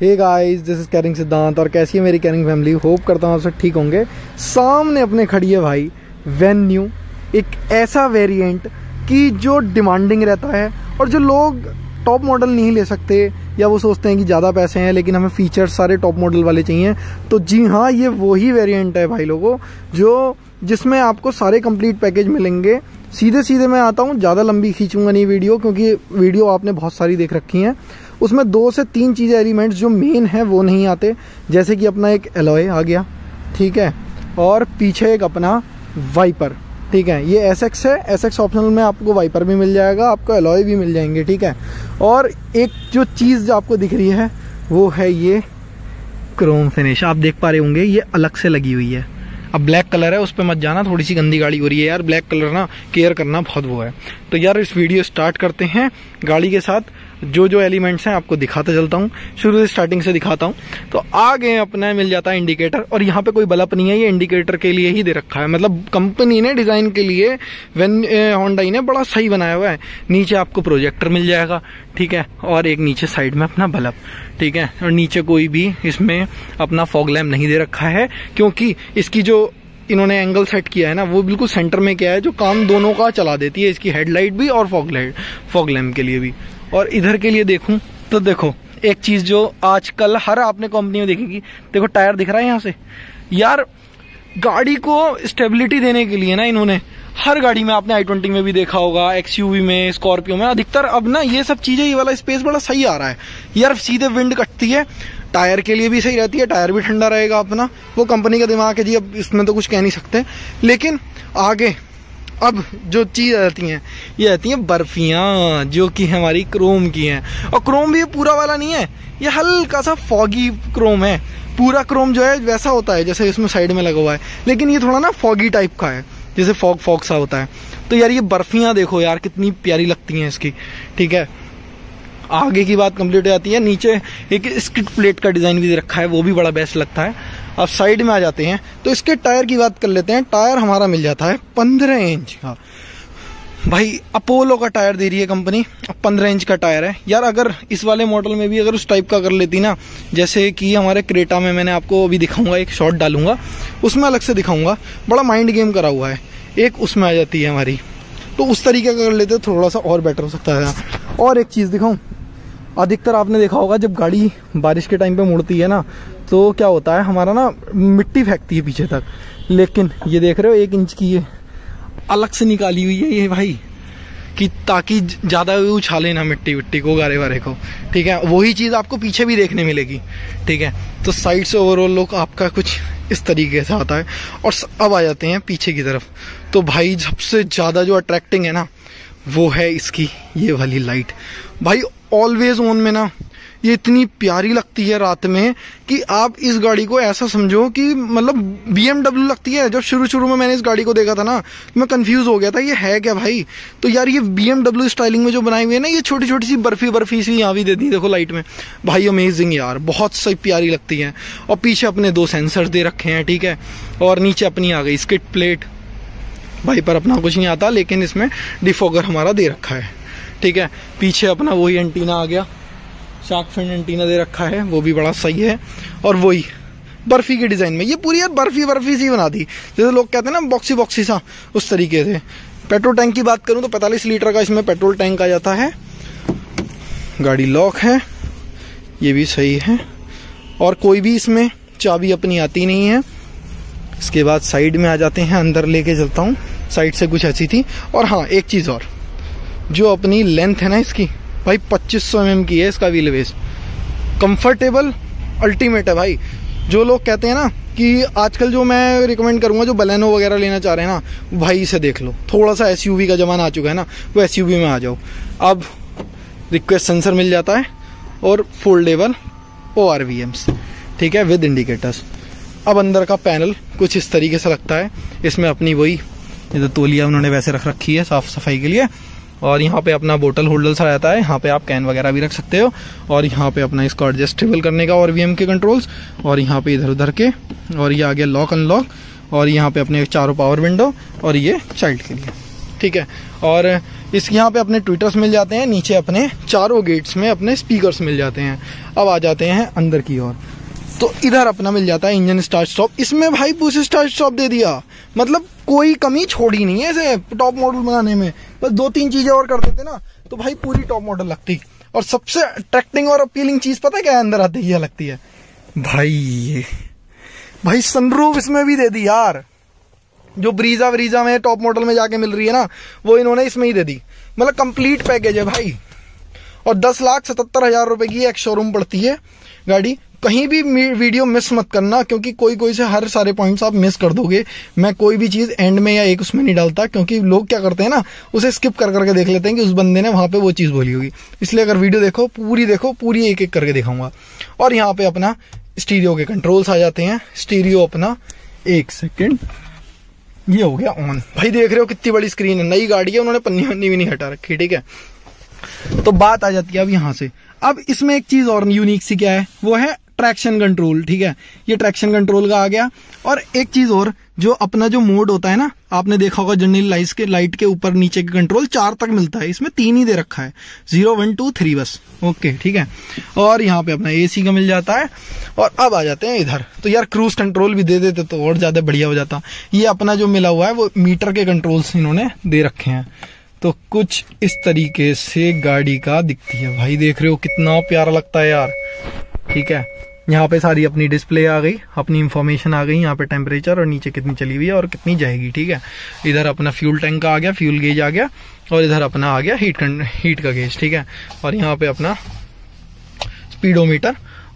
Hey guys, this is caring Siddhant. और कैसी है मेरी कैरिंग फैमिली? होप करता हूँ आप सब ठीक होंगे। सामने अपने खड़ी है भाई वेन्यू, एक ऐसा वेरिएंट कि जो डिमांडिंग रहता है और जो लोग टॉप मॉडल नहीं ले सकते या वो सोचते हैं कि ज़्यादा पैसे हैं लेकिन हमें फीचर्स सारे टॉप मॉडल वाले चाहिए। तो जी हाँ, ये वही वेरिएंट है भाई लोगों जो जिसमें आपको सारे कंप्लीट पैकेज मिलेंगे। सीधे सीधे मैं आता हूँ, ज़्यादा लंबी खींचूंगा नहीं वीडियो, क्योंकि वीडियो आपने बहुत सारी देख रखी हैं। उसमें 2 से 3 चीज़ें एलिमेंट्स जो मेन हैं वो नहीं आते, जैसे कि अपना एक एलॉय आ गया, ठीक है, और पीछे एक अपना वाइपर, ठीक है। ये एसएक्स है, एसएक्स ऑप्शनल में आपको वाइपर भी मिल जाएगा, आपको एलॉय भी मिल जाएंगे, ठीक है। और एक जो चीज़ जो आपको दिख रही है वो है ये क्रोम फिनिश, आप देख पा रहे होंगे ये अलग से लगी हुई है। अब ब्लैक कलर है, उस पर मत जाना, थोड़ी सी गंदी गाड़ी हो रही है यार। ब्लैक कलर ना केयर करना बहुत वो है। तो यार इस वीडियो स्टार्ट करते हैं गाड़ी के साथ, जो जो एलिमेंट्स हैं आपको दिखाता चलता हूँ, शुरू से स्टार्टिंग से दिखाता हूँ। तो आगे अपना मिल जाता है इंडिकेटर, और यहाँ पे कोई बल्ब नहीं है, ये इंडिकेटर के लिए ही दे रखा है, मतलब कंपनी ने डिज़ाइन के लिए होंडाई ने बड़ा सही बनाया हुआ है। नीचे आपको प्रोजेक्टर मिल जाएगा, ठीक है, और एक नीचे साइड में अपना बल्ब, ठीक है। और नीचे कोई भी इसमें अपना फॉग लैम्प नहीं दे रखा है, क्योंकि इसकी जो इन्होंने एंगल सेट किया है ना वो बिल्कुल सेंटर में किया है, जो काम दोनों का चला देती है, इसकी हेडलाइट भी और फॉग लैम्प के लिए भी। और इधर के लिए देखूं तो देखो एक चीज़ जो आजकल हर आपने कंपनी में देखेगी, देखो टायर दिख रहा है यहाँ से। यार गाड़ी को स्टेबिलिटी देने के लिए ना इन्होंने हर गाड़ी में, आपने i20 में भी देखा होगा, XUV में, स्कॉर्पियो में, अधिकतर अब ना ये सब चीज़ें, ये वाला स्पेस बड़ा सही आ रहा है यार। सीधे विंड कटती है, टायर के लिए भी सही रहती है, टायर भी ठंडा रहेगा अपना। वो कंपनी का दिमाग है जी, अब इसमें तो कुछ कह नहीं सकते। लेकिन आगे अब जो चीज़ आती हैं ये आती हैं बर्फियाँ, जो कि हमारी क्रोम की हैं। और क्रोम भी पूरा वाला नहीं है, ये हल्का सा फॉगी क्रोम है। पूरा क्रोम जो है वैसा होता है जैसे इसमें साइड में लगा हुआ है, लेकिन ये थोड़ा ना फॉगी टाइप का है, जैसे फॉग सा होता है। तो यार ये बर्फियाँ देखो यार कितनी प्यारी लगती हैं इसकी, ठीक है। आगे की बात कंप्लीट हो जाती है। नीचे एक स्किड प्लेट का डिज़ाइन भी दे रखा है, वो भी बड़ा बेस्ट लगता है। अब साइड में आ जाते हैं तो इसके टायर की बात कर लेते हैं। टायर हमारा मिल जाता है 15 इंच का, भाई अपोलो का टायर दे रही है कंपनी, 15 इंच का टायर है। यार अगर इस वाले मॉडल में भी अगर उस टाइप का कर लेती ना, जैसे कि हमारे क्रेटा में, मैंने आपको अभी दिखाऊंगा, एक शॉट डालूंगा उसमें अलग से दिखाऊंगा, बड़ा माइंड गेम करा हुआ है। एक उसमें आ जाती है हमारी, तो उस तरीके का कर लेते थोड़ा सा और बेटर हो सकता है। और एक चीज़ दिखाऊं, अधिकतर आपने देखा होगा जब गाड़ी बारिश के टाइम पे मुड़ती है ना तो क्या होता है हमारा ना मिट्टी फेंकती है पीछे तक, लेकिन ये देख रहे हो 1 इंच की ये अलग से निकाली हुई है ये भाई, कि ताकि ज़्यादा उछाले ना मिट्टी विट्टी को, गारे वारे को, ठीक है। वही चीज़ आपको पीछे भी देखने मिलेगी, ठीक है। तो साइड से ओवरऑल लुक आपका कुछ इस तरीके से आता है। और अब आ जाते हैं पीछे की तरफ, तो भाई सबसे ज़्यादा जो अट्रैक्टिंग है ना वो है इसकी ये वाली लाइट। भाई ऑलवेज ऑन में ना ये इतनी प्यारी लगती है रात में कि आप इस गाड़ी को ऐसा समझो कि मतलब BMW लगती है। जब शुरू में मैंने इस गाड़ी को देखा था ना मैं कंफ्यूज हो गया था ये है क्या भाई। तो यार ये BMW स्टाइलिंग में जो बनाई हुई है ना, ये छोटी सी बर्फी सी यहाँ भी देती है, देखो लाइट में, भाई अमेजिंग यार, बहुत सही प्यारी लगती है। और पीछे अपने 2 सेंसर्स दे रखे हैं, ठीक है। और नीचे अपनी आ गई स्किड प्लेट, भाई पर अपना कुछ नहीं आता, लेकिन इसमें डिफॉगर हमारा दे रखा है, ठीक है। पीछे अपना वही एंटीना आ गया, शार्क फिन एंटीना दे रखा है, वो भी बड़ा सही है। और वही बर्फी के डिज़ाइन में ये पूरी यार बर्फी सी बना दी, जैसे लोग कहते हैं ना बॉक्सी सा, उस तरीके से। पेट्रोल टैंक की बात करूँ तो 45 लीटर का इसमें पेट्रोल टैंक आ जाता है। गाड़ी लॉक है, ये भी सही है, और कोई भी इसमें चाबी अपनी आती नहीं है। इसके बाद साइड में आ जाते हैं, अंदर लेके चलता हूँ, साइड से कुछ ऐसी थी। और हाँ एक चीज़ और, जो अपनी लेंथ है ना इसकी भाई 2500 mm की है, इसका व्हील बेस कंफर्टेबल अल्टीमेट है भाई। जो लोग कहते हैं ना कि आजकल जो मैं रिकमेंड करूँगा जो बलेनो वगैरह लेना चाह रहे हैं ना भाई, इसे देख लो, थोड़ा सा SUV का ज़माना आ चुका है ना, वो SUV में आ जाओ। अब रिक्वेस्ट सेंसर मिल जाता है और फोल्डेबल ORVMs, ठीक है, विद इंडिकेटर्स। अब अंदर का पैनल कुछ इस तरीके से लगता है, इसमें अपनी वही जो तौलिया उन्होंने वैसे रख रखी है साफ़ सफाई के लिए, और यहाँ पे अपना बोतल होल्डर सा रहता है, यहाँ पे आप कैन वगैरह भी रख सकते हो। और यहाँ पे अपना इसको एडजस्टेबल करने का ORVM के कंट्रोल्स, और यहाँ पे इधर उधर के, और ये आ गया लॉक अनलॉक, और यहाँ पे अपने 4 पावर विंडो, और ये चाइल्ड के लिए, ठीक है। और इस यहाँ पे अपने ट्विटर्स मिल जाते हैं, नीचे अपने चारों गेट्स में अपने स्पीकर्स मिल जाते हैं। अब आ जाते हैं अंदर की ओर, तो इधर अपना मिल जाता है इंजन स्टार्ट स्टॉप। इसमें भाई पुश स्टार्ट स्टॉप दे दिया, मतलब कोई कमी छोड़ी नहीं है इसे टॉप मॉडल बनाने में। बस दो तीन चीज़ें और कर देते ना तो भाई पूरी टॉप मॉडल लगती। और सबसे अट्रैक्टिंग और अपीलिंग चीज़ पता है क्या अंदर आती है, लगती है भाई भाई सनरूफ इसमें भी दे दी यार। जो ब्रीजा व्रीजा में टॉप मॉडल में जाके मिल रही है ना, वो इन्होंने इसमें ही दे दी। मतलब कंप्लीट पैकेज है भाई। और 10,77,000 रुपए की एक शोरूम पड़ती है गाड़ी। कहीं भी वीडियो मिस मत करना, क्योंकि कोई कोई से हर सारे पॉइंट्स आप मिस कर दोगे। मैं कोई भी चीज़ एंड में या एक उसमें नहीं डालता, क्योंकि लोग क्या करते हैं ना, उसे स्किप कर करके देख लेते हैं कि उस बंदे ने वहाँ पे वो चीज़ बोली होगी। इसलिए अगर वीडियो देखो, पूरी एक एक करके दिखाऊंगा। और यहाँ पे अपना स्टीरियो के कंट्रोल्स आ जाते हैं। स्टीरियो अपना, एक सेकेंड, ये हो गया ऑन। भाई देख रहे हो कितनी बड़ी स्क्रीन है, नई गाड़ी है, उन्होंने पन्नी वन्नी भी नहीं हटा रखी, ठीक है। तो बात आ जाती है अब यहाँ से। अब इसमें एक चीज़ और यूनिक सी क्या है, वो है ट्रैक्शन कंट्रोल, ठीक है। ये ट्रैक्शन कंट्रोल का आ गया। और एक चीज़ और, जो अपना जो मोड होता है ना, आपने देखा होगा जनरल लाइट के ऊपर नीचे के कंट्रोल 4 तक मिलता है, इसमें 3 ही दे रखा है, 0, 1, 2, 3 बस, ओके, ठीक है। और यहाँ पे अपना एसी का मिल जाता है। और अब आ जाते हैं इधर, तो यार क्रूज कंट्रोल भी दे देते तो और ज़्यादा बढ़िया हो जाता। ये अपना जो मिला हुआ है वो मीटर के कंट्रोल्स इन्होंने दे रखे हैं। तो कुछ इस तरीके से गाड़ी का दिखती है भाई, देख रहे हो कितना प्यारा लगता है यार, ठीक है। यहाँ पे सारी अपनी डिस्प्ले आ गई, अपनी इंफॉर्मेशन आ गई, यहाँ पे टेम्परेचर और नीचे कितनी चली हुई है और कितनी जाएगी, ठीक है। इधर अपना फ्यूल टैंक का आ गया, फ्यूल गेज आ गया। और इधर अपना आ गया हीट का गेज, ठीक है। और यहाँ पे अपना स्पीडोमीटर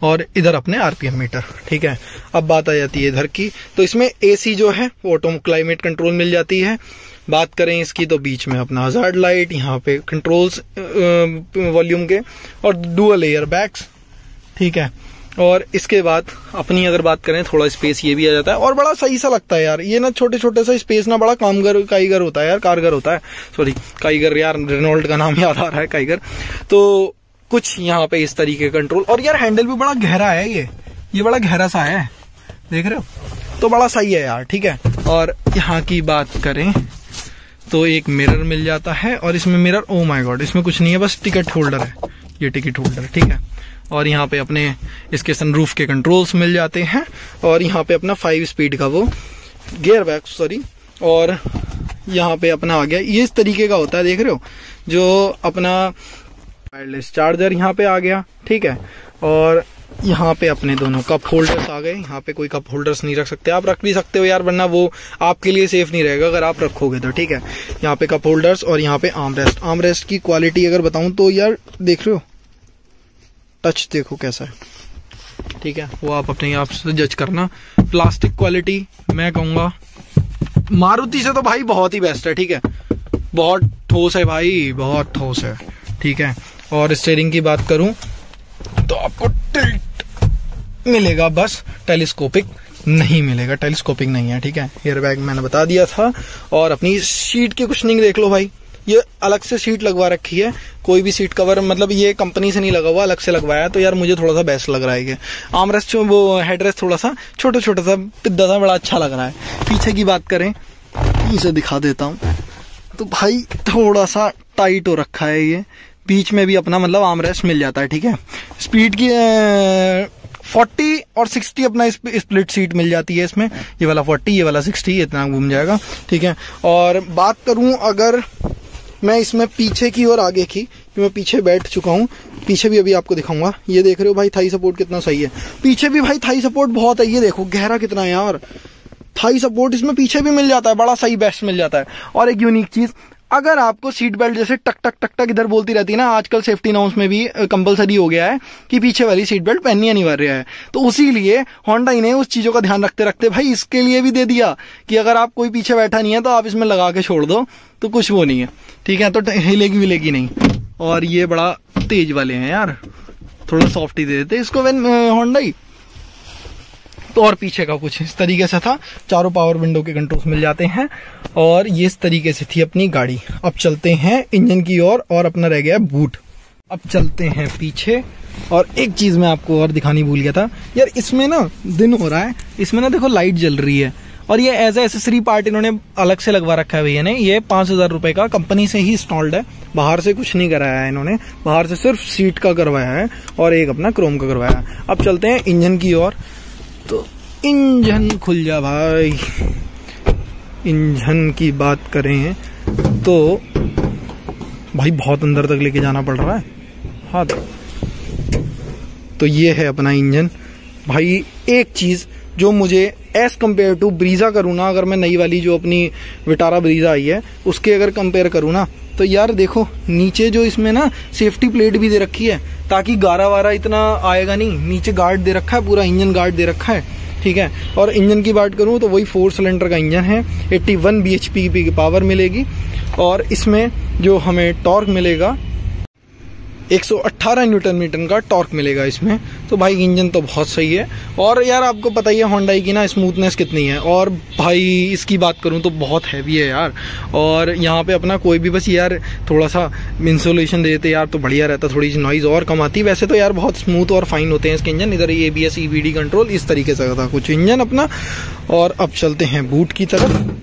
और इधर अपने आरपीएम मीटर, ठीक है। अब बात आ जाती है इधर की, तो इसमें एसी जो है वो ऑटो क्लाइमेट कंट्रोल मिल जाती है। बात करें इसकी तो बीच में अपना हजार्ड लाइट, यहाँ पे कंट्रोल्स वॉल्यूम के, और डुअल एयर बैग्स, ठीक है। और इसके बाद अपनी अगर बात करें, थोड़ा स्पेस ये भी आ जाता है और बड़ा सही सा लगता है यार। ये ना छोटे छोटे सा स्पेस ना बड़ा कारीगर होता है यार, कारगर होता है, सॉरी कारीगर यार, रेनॉल्ट का नाम याद आ रहा है, कारीगर। तो कुछ यहाँ पे इस तरीके कंट्रोल। और यार हैंडल भी बड़ा गहरा है, ये बड़ा गहरा सा है, देख रहे हो, तो बड़ा सही है यार, ठीक है। और यहाँ की बात करें तो एक मिरर मिल जाता है। और इसमें मिरर, ओ माय गॉड, इसमें कुछ नहीं है, बस टिकट होल्डर है, ये टिकट होल्डर, ठीक है। और यहाँ पे अपने इसके सनरूफ के कंट्रोल्स मिल जाते हैं। और यहाँ पे अपना 5 स्पीड का वो गियर बैग, सॉरी। और यहाँ पे अपना आ गया, ये इस तरीके का होता है, देख रहे हो, जो अपना वायरलेस चार्जर यहाँ पे आ गया, ठीक है। और यहाँ पे अपने दोनों कप होल्डर्स आ गए। यहाँ पे कोई कप होल्डर्स नहीं रख सकते, आप रख भी सकते हो यार, वरना वो आपके लिए सेफ नहीं रहेगा अगर आप रखोगे तो, ठीक है। यहाँ पे कप होल्डर्स और यहाँ पे आर्मरेस्ट। आर्मरेस्ट की क्वालिटी अगर बताऊं तो यार, देख रहे हो, टच देखो कैसा है, ठीक है। वो आप अपने आप से जज करना। प्लास्टिक क्वालिटी मैं कहूँगा मारुति से तो भाई बहुत ही बेस्ट है, ठीक है, बहुत ठोस है भाई, बहुत ठोस है, ठीक है। और स्टीयरिंग की बात करूँ तो आपको टिल्ट मिलेगा बस, टेलीस्कोपिक नहीं मिलेगा, टेलीस्कोपिक नहीं है, ठीक है। एयरबैग मैंने बता दिया था। और अपनी सीट की कुशनिंग देख लो भाई, ये अलग से सीट लगवा रखी है, कोई भी सीट कवर, मतलब ये कंपनी से नहीं लगा हुआ, अलग से लगवाया है, तो यार मुझे थोड़ा सा बेस्ट लग रहा है। ये आर्मरेस्ट, वो हेडरेस्ट थोड़ा सा छोटा सा पिद्दा सा, बड़ा अच्छा लग रहा है। पीछे की बात करें, इसे दिखा देता हूँ, तो भाई थोड़ा सा टाइट हो रखा है, ये बीच में भी अपना मतलब आर्मरेस्ट मिल जाता है, ठीक है। स्पीड की 40 और 60 अपना स्प्लिट सीट मिल जाती है इसमें, ये वाला 40, ये वाला 60, इतना घूम जाएगा, ठीक है। और बात करूं अगर मैं इसमें पीछे की और आगे की, कि मैं पीछे बैठ चुका हूं, पीछे भी अभी आपको दिखाऊंगा। ये देख रहे हो भाई थाई सपोर्ट कितना सही है, पीछे भी भाई थाई सपोर्ट बहुत है, ये देखो गहरा कितना है यार, थाई सपोर्ट इसमें पीछे भी मिल जाता है, बड़ा सही बेस्ट मिल जाता है। और एक यूनिक चीज़, अगर आपको सीट बेल्ट जैसे टक टक टक टक इधर बोलती रहती है ना, आजकल सेफ्टी नॉर्म्स में भी कंपलसरी हो गया है कि पीछे वाली सीट बेल्ट पहननी अनिवार्य है, तो उसी लिए होंडा ने उस चीज़ों का ध्यान रखते रखते भाई इसके लिए भी दे दिया कि अगर आप कोई पीछे बैठा नहीं है तो आप इसमें लगा के छोड़ दो, तो कुछ वो नहीं है, ठीक है, तो हिलेगी विलेगी नहीं। और ये बड़ा तेज वाले हैं यार, थोड़ा सॉफ्ट ही दे देते इसको होंडा ही। तो और पीछे का कुछ इस तरीके से था, चारों पावर विंडो के कंट्रोल्स मिल जाते हैं। और ये इस तरीके से थी अपनी गाड़ी। अब चलते हैं इंजन की ओर, और अपना रह गया बूट। अब चलते हैं पीछे, और एक चीज मैं आपको और दिखानी भूल गया था यार, इसमें ना दिन हो रहा है, इसमें ना देखो लाइट जल रही है, और ये एज एसेसरी पार्ट इन्होंने अलग से लगवा रखा है भैया ने। ये 5000 रुपए का कंपनी से ही इंस्टॉल्ड है, बाहर से कुछ नहीं कराया है इन्होंने, बाहर से सिर्फ सीट का करवाया है और एक अपना क्रोम का करवाया है। अब चलते हैं इंजन की ओर। तो इंजन खुल जा भाई, इंजन की बात करें तो भाई बहुत अंदर तक लेके जाना पड़ रहा है। हाँ तो ये है अपना इंजन। भाई एक चीज़ जो मुझे एज कंपेयर टू ब्रीज़ा करूँ ना, अगर मैं नई वाली जो अपनी विटारा ब्रीज़ा आई है उसके अगर कंपेयर करूँ ना, तो यार देखो नीचे जो इसमें ना सेफ्टी प्लेट भी दे रखी है ताकि गारा वारा इतना आएगा नहीं, नीचे गार्ड दे रखा है, पूरा इंजन गार्ड दे रखा है, ठीक है। और इंजन की बात करूँ तो वही 4 सिलेंडर का इंजन है, 81 bhp की पावर मिलेगी और इसमें जो हमें टॉर्क मिलेगा 118 न्यूटन मीटर का टॉर्क मिलेगा इसमें। तो भाई इंजन तो बहुत सही है। और यार आपको पता ही है होंडाई की ना स्मूथनेस कितनी है, और भाई इसकी बात करूं तो बहुत हैवी है यार। और यहाँ पे अपना कोई भी बस यार थोड़ा सा इंसुलेशन दे देते यार तो बढ़िया रहता, थोड़ी सी नॉइज़ और कम आती। वैसे तो यार बहुत स्मूथ और फाइन होते हैं इसके इंजन। इधर ABS EBD कंट्रोल इस तरीके से था कुछ इंजन अपना। और अब चलते हैं बूट की तरफ।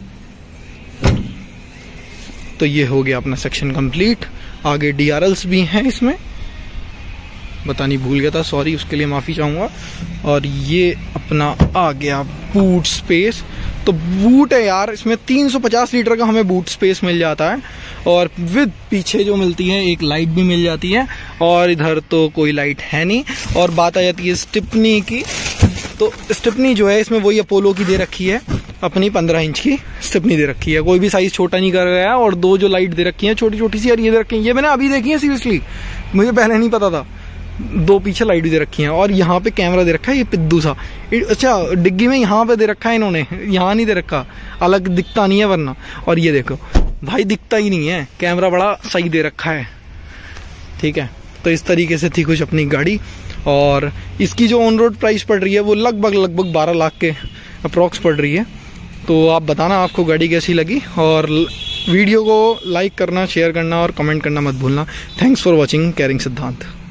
तो ये हो गया अपना सेक्शन कंप्लीट। आगे DRLs भी हैं इसमें, बतानी भूल गया था, सॉरी, उसके लिए माफ़ी चाहूँगा। और ये अपना आ गया बूट स्पेस। तो बूट है यार इसमें 350 लीटर का हमें बूट स्पेस मिल जाता है और विद पीछे जो मिलती है एक लाइट भी मिल जाती है। और इधर तो कोई लाइट है नहीं। और बात आ जाती है स्टिपनी की। तो स्टिपनी जो है इसमें वही अपोलो की दे रखी है, अपनी 15 इंच की स्टिपनी दे रखी है, कोई भी साइज छोटा नहीं कर गया। और दो जो लाइट दे रखी हैं छोटी छोटी सी यार, ये दे रखी है, ये मैंने अभी देखी है, सीरियसली मुझे पहले नहीं पता था। दो पीछे लाइट भी दे रखी हैं और यहाँ पे कैमरा दे रखा है, ये पिद्दू सा। अच्छा डिग्गी में यहाँ पे दे रखा है इन्होंने, यहाँ नहीं दे रखा, अलग दिखता नहीं है वरना। और ये देखो भाई दिखता ही नहीं है, कैमरा बड़ा सही दे रखा है, ठीक है। तो इस तरीके से थी कुछ अपनी गाड़ी। और इसकी जो ऑन रोड प्राइस पड़ रही है वो लगभग 12 लाख के अप्रॉक्स पड़ रही है। तो आप बताना आपको गाड़ी कैसी लगी, और वीडियो को लाइक करना, शेयर करना और कमेंट करना मत भूलना। थैंक्स फॉर वॉचिंग कैरिंग सिद्धांत।